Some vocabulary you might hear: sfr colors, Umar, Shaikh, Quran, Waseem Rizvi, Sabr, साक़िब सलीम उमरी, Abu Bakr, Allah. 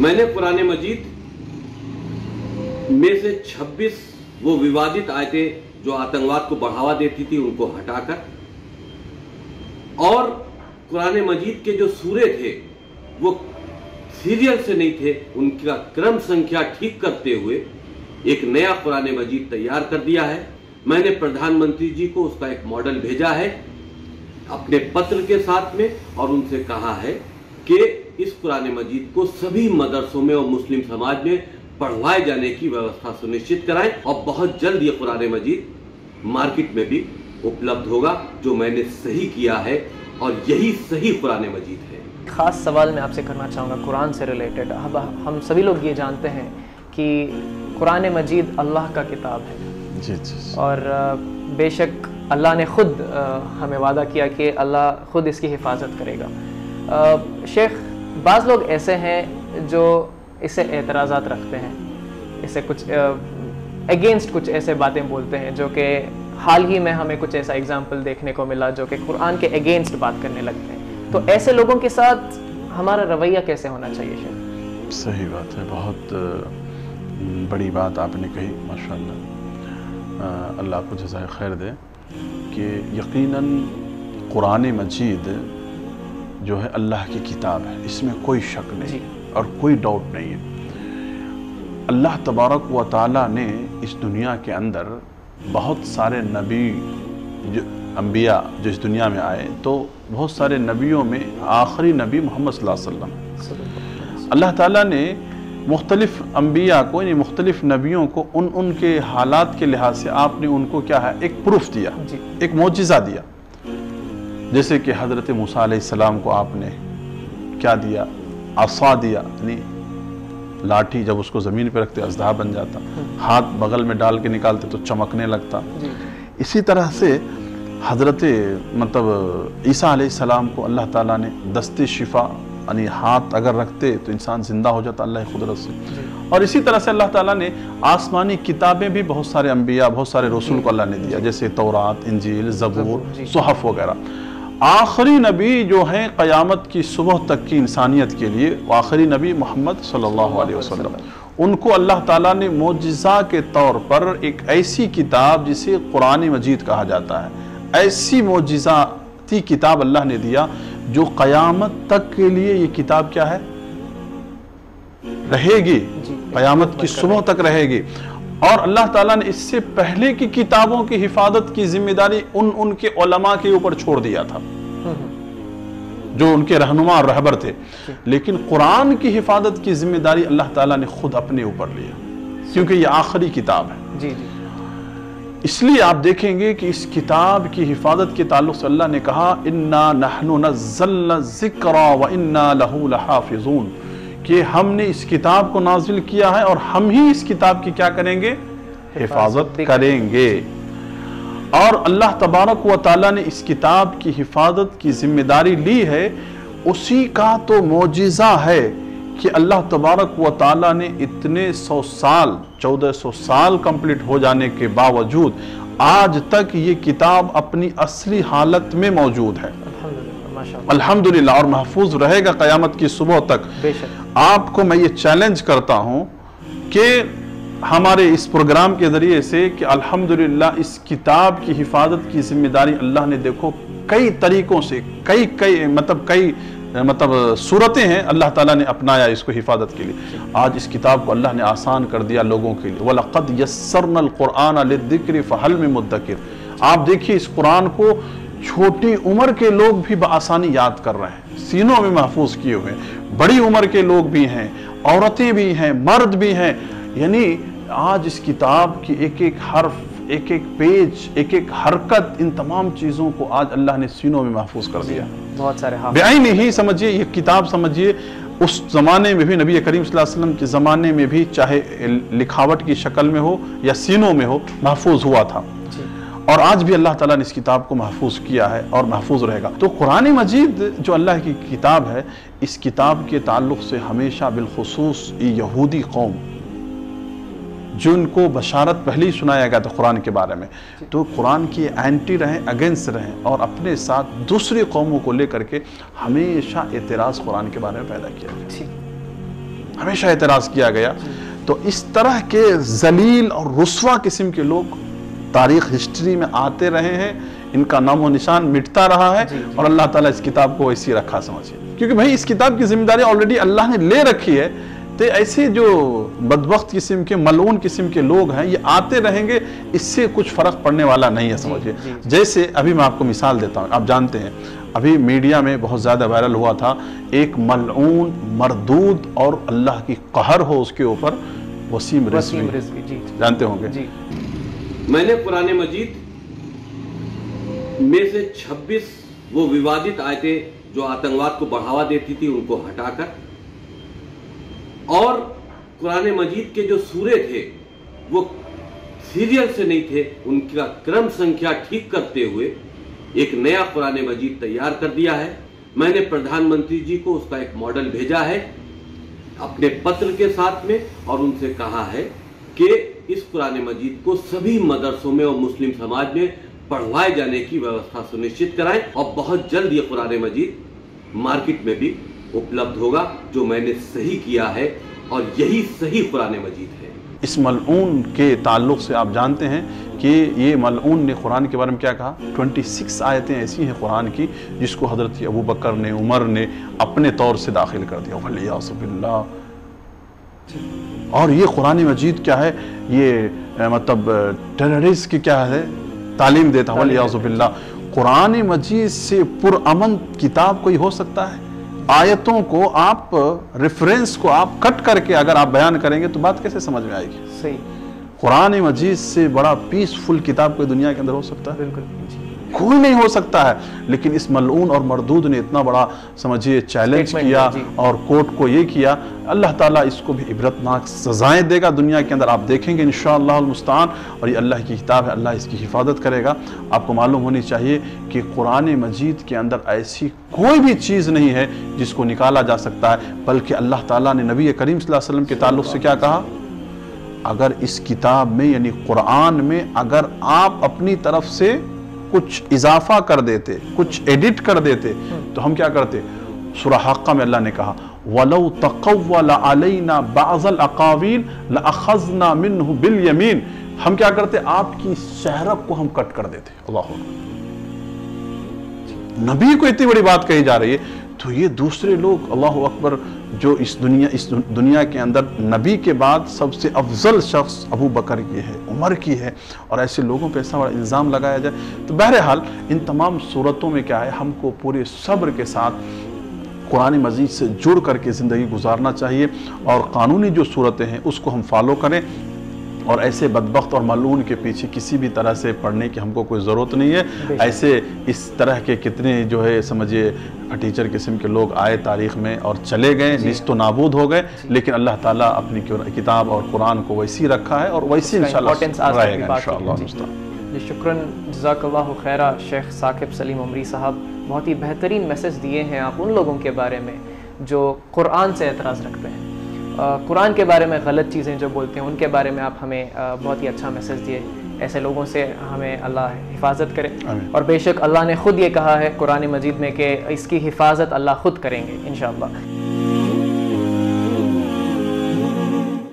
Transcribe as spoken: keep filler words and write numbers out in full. मैंने कुरान मजीद में से छब्बीस वो विवादित आयतें जो आतंकवाद को बढ़ावा देती थी उनको हटाकर, और कुरान मजीद के जो सूरे थे वो सीरियल से नहीं थे, उनका क्रम संख्या ठीक करते हुए एक नया कुरान मजीद तैयार कर दिया है। मैंने प्रधानमंत्री जी को उसका एक मॉडल भेजा है अपने पत्र के साथ में, और उनसे कहा है कि इस कुरान मजीद को सभी मदरसों में और मुस्लिम समाज में पढ़वाए जाने की व्यवस्था सुनिश्चित कराएं, और बहुत जल्द ये कुरान मजीद मार्केट में भी उपलब्ध होगा। जो मैंने सही किया है और यही सही कुरान मजीद है। खास सवाल मैं आपसे करना चाहूँगा कुरान से रिलेटेड। अब हम सभी लोग ये जानते हैं कि कुरान मजीद अल्लाह का किताब है, जी जी, और बेशक अल्लाह ने ख़ुद हमें वादा किया कि अल्लाह ख़ुद इसकी हिफाजत करेगा। शेख, बाज़ लोग ऐसे हैं जो इससे एतराज़ात रखते हैं, इससे कुछ अगेंस्ट कुछ ऐसे बातें बोलते हैं, जो कि हाल ही में हमें कुछ ऐसा एग्ज़ाम्पल देखने को मिला जो कि कुरान के अगेंस्ट बात करने लगते हैं। तो ऐसे लोगों के साथ हमारा रवैया कैसे होना चाहिए शेख? सही बात है, बहुत बड़ी बात आपने कही, माशाल्लाह। अल्लाह आपको जज़ाए खैर दे कि यकीनन कुरान मजीद जो है अल्लाह की किताब है, इसमें कोई शक नहीं और कोई डाउट नहीं है। अल्लाह तबारक व ताला ने इस दुनिया के अंदर बहुत सारे नबी जो अम्बिया जो इस दुनिया में आए, तो बहुत सारे नबियों में आखिरी नबी मोहम्मद सल्लल्लाहु अलैहि वसल्लम, अल्लाह ताला ने मुख्तलिफ़ अम्बिया को यानी मुख्तलिफ़ नबियों को उन उनके हालात के लिहाज से आपने उनको क्या है एक प्रूफ दिया, एक मोजिज़ा दिया। जैसे कि हज़रत मूसा अलैहिस्सलाम को आपने क्या दिया, असा दिया, यानी लाठी जब उसको ज़मीन पर रखते अजदहा बन जाता, हाथ बगल में डाल के निकालते तो चमकने लगता। इसी तरह से हज़रत मतलब ईसा अलैहिस्सलाम को अल्लाह ताला ने दस्ते शिफा यानी हाथ अगर रखते तो इंसान ज़िंदा हो जाता अल्लाह की कुदरत से। और इसी तरह से अल्लाह ताला ने आसमानी किताबें भी बहुत सारे अम्बिया बहुत सारे रसूल को अल्लाह ने दिया, जैसे तौरात, इंजील, ज़बूर, सुहफ़ वगैरह। आखिरी नबी जो हैं क़यामत की सुबह तक की इंसानियत के लिए, आखिरी नबी मोहम्मद सल्लल्लाहु अलैहि वसल्लम, उनको अल्लाह ताला ने मोजिज़ा के तौर पर एक ऐसी किताब जिसे कुरान मजीद कहा जाता है, ऐसी मोजिज़ाती किताब अल्लाह ने दिया जो क़यामत तक के लिए ये किताब क्या है रहेगी, क़यामत की सुबह तक रहेगी। और अल्लाह ताला ने इससे पहले की किताबों की हिफाजत की जिम्मेदारी उन उनके उलमा के ऊपर छोड़ दिया था जो उनके रहनुमा और रहबर थे, लेकिन कुरान की हिफाजत की जिम्मेदारी अल्लाह ताला ने खुद अपने ऊपर लिया क्योंकि ये आखिरी किताब है। जी जी, इसलिए आप देखेंगे कि इस किताब की हिफाजत के ताल्लुक़ से अल्लाह ने कहा इन्ना नहनु नज़्ज़लना ज़िक्रा व इन्ना लहू लहाफ़िज़ून, कि हमने इस किताब को नाजिल किया है और हम ही इस किताब की क्या करेंगे, हिफाजत करेंगे। और अल्लाह तबारक व ताला ने इस किताब की हिफाजत की जिम्मेदारी ली है, उसी का तो मोजिज़ा है कि अल्लाह तबारक व ताला ने इतने सौ साल चौदह सौ साल कंप्लीट हो जाने के बावजूद आज तक ये किताब अपनी असली हालत में मौजूद है, अल्हम्दुलिल्लाह, और महफूज रहेगा क़यामत की सुबह तक। आपको मैं ये चैलेंज करता हूँ कि हमारे इस प्रोग्राम के ज़रिए से कि अल्हम्दुलिल्लाह इस किताब की हिफाजत की जिम्मेदारी अल्लाह ने देखो कई तरीक़ों से, कई कई मतलब कई मतलब सूरतें हैं अल्लाह ताला ने अपनाया इसको हिफाजत के लिए। आज इस किताब को अल्लाह ने आसान कर दिया लोगों के लिए। वलक़द यस्सरनल कुरान लिज़्ज़िक्र फ़हल मिन मुद्दकिर, आप देखिए इस कुरान को छोटी उम्र के लोग भी बआसानी याद कर रहे हैं, सीनों में महफूज किए हुए हैं, बड़ी उम्र के लोग भी हैं, औरतें भी हैं, मर्द भी हैं। यानी आज इस किताब की एक एक हर्फ, एक एक पेज, एक एक हरकत, इन तमाम चीज़ों को आज अल्लाह ने सीनों में महफूज कर दिया। बहुत सारे बेआईन ही समझिए ये किताब, समझिए उस ज़माने में भी नबी करीम सल्लल्लाहु अलैहि वसल्लम के ज़माने में भी चाहे लिखावट की शक्ल में हो या सीनों में हो महफूज हुआ था, और आज भी अल्लाह ताला ने इस किताब को महफूज किया है और महफूज रहेगा। तो कुरान मजीद जो अल्लाह की किताब है, इस किताब के ताल्लुक़ से हमेशा बिलखसूस यहूदी कौम जिनको बशारत पहले ही सुनाया गया था कुरान के बारे में, तो कुरान की एंटी रहें, अगेंस्ट रहें, और अपने साथ दूसरी कौमों को लेकर के हमेशा एतराज़ कुरान के बारे में पैदा किया। हमेशा एतराज़ किया गया। तो इस तरह के जलील और रुस्वा किस्म के लोग तारीख हिस्ट्री में आते रहे हैं, इनका नामो निशान मिटता रहा है। जी, जी। और अल्लाह ताला इस किताब को ऐसी रखा समझिए, क्योंकि भाई इस किताब की जिम्मेदारी ऑलरेडी अल्लाह ने ले रखी है। तो ऐसे जो बदबख्त किस्म के मलून किस्म के लोग हैं ये आते रहेंगे, इससे कुछ फ़र्क पड़ने वाला नहीं है समझिए। जैसे अभी मैं आपको मिसाल देता हूँ, आप जानते हैं अभी मीडिया में बहुत ज़्यादा वायरल हुआ था एक मलऊन मरदूद और अल्लाह की कहर हो उसके ऊपर, वसीम रिज़वी, जानते होंगे। मैंने कुरान मजीद में से छब्बीस वो विवादित आयतें जो आतंकवाद को बढ़ावा देती थी उनको हटाकर, और कुरान मजीद के जो सूरे थे वो सीरियल से नहीं थे, उनका क्रम संख्या ठीक करते हुए एक नया कुरान मजीद तैयार कर दिया है। मैंने प्रधानमंत्री जी को उसका एक मॉडल भेजा है अपने पत्र के साथ में, और उनसे कहा है कि इस कुरान मजीद को सभी मदरसों में और मुस्लिम समाज में पढ़वाए जाने की व्यवस्था सुनिश्चित कराएं, और बहुत जल्द ये कुरान मजीद मार्केट में भी उपलब्ध होगा। जो मैंने सही किया है और यही सही कुरान मजीद है। इस मलऊन के ताल्लुक से आप जानते हैं कि ये मलऊन ने कुरान के बारे में क्या कहा, छब्बीस आयतें ऐसी हैं कुरान की जिसको हज़रत अबू बकर ने, उमर ने अपने तौर से दाखिल कर दिया, वलिया सुबिल्लाह। और ये कुरान मजीद क्या है, ये मतलब टेररिस्ट की क्या है तालीम देता है, वलिया सुबिल्लाह। कुरान मजीद से पुरअमन किताब कोई हो सकता है? आयतों को आप रेफरेंस को आप कट करके अगर आप बयान करेंगे तो बात कैसे समझ में आएगी? सही। कुरान मजीद से बड़ा पीसफुल किताब कोई दुनिया के अंदर हो सकता है? बिल्कुल कोई नहीं हो सकता है। लेकिन इस मलऊन और मरदूद ने इतना बड़ा समझिए चैलेंज किया और कोर्ट को ये किया। अल्लाह ताला इसको भी इबरतनाक सजाएं देगा दुनिया के अंदर, आप देखेंगे इंशाअल्लाह मुस्तान। और ये अल्लाह की किताब है, अल्लाह इसकी हिफाजत करेगा। आपको मालूम होनी चाहिए कि कुरान मजीद के अंदर ऐसी कोई भी चीज़ नहीं है जिसको निकाला जा सकता है, बल्कि अल्लाह ताला ने नबी करीम सल्लल्लाहु अलैहि वसल्लम के ताल्लुक़ से क्या कहा, अगर इस किताब में यानी कुरान में अगर आप अपनी तरफ से कुछ इजाफा कर देते, कुछ एडिट कर देते, तो हम क्या करते। सूरह हक़्क़ा में अल्लाह ने कहा, वलौ तक़व्वल अलैना बाज़ल अक़ावील लअख़ज़ना मिन्हु बिलयमीन, हम क्या करते आपकी शहरब को हम कट कर देते। अल्लाह नबी को इतनी बड़ी बात कही जा रही है, तो ये दूसरे लोग अल्लाह अकबर जो इस दुनिया इस दुनिया के अंदर नबी के बाद सबसे अफजल शख्स अबू बकर की है, उमर की है, और ऐसे लोगों पे ऐसा बड़ा इल्ज़ाम लगाया जाए। तो बहरहाल इन तमाम सूरतों में क्या है, हमको पूरे सब्र के साथ कुरान मजीद से जुड़ करके ज़िंदगी गुजारना चाहिए, और कानूनी जो सूरतें हैं उसको हम फॉलो करें, और ऐसे बदबख्त और मलून के पीछे किसी भी तरह से पढ़ने की हमको कोई ज़रूरत नहीं है। ऐसे इस तरह के कितने जो है समझिए टीचर किस्म के लोग आए तारीख़ में और चले गए, निस्तो नाबूद हो गए, लेकिन अल्लाह ताला अपनी किताब और कुरान को वैसी रखा है और वैसी इंशाअल्लाह रहेगा इंशाअल्लाह। शुक्रन, जज़ाकल्लाहु खैरा शेख साक़िब सलीम उमरी साहब, बहुत ही बेहतरीन मैसेज दिए हैं आप उन लोगों के बारे में जो कुरान से एतराज़ रखते हैं, कुरान के बारे में गलत चीज़ें जो बोलते हैं उनके बारे में आप हमें बहुत ही अच्छा मैसेज दिए। ऐसे लोगों से हमें अल्लाह हिफाजत करे। और बेशक अल्लाह ने ख़ुद ये कहा है कुरान मजीद में कि इसकी हिफाजत अल्लाह ख़ुद करेंगे इंशाअल्लाह।